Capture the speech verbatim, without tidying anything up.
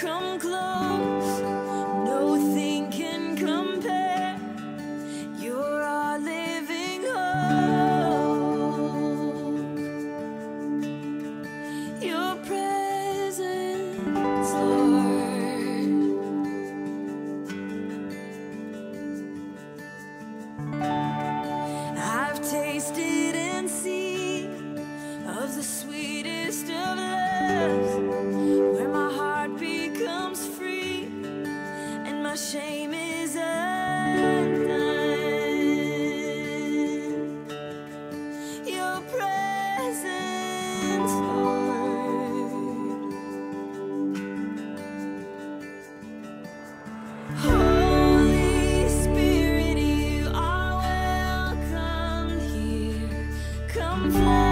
come close. Nothing can compare. You're our living hope. Your presence, Lord. I've tasted and seen of the sweetest of loves. Shame is undone. Your presence, Lord. Holy Spirit, you are welcome here. Come fly.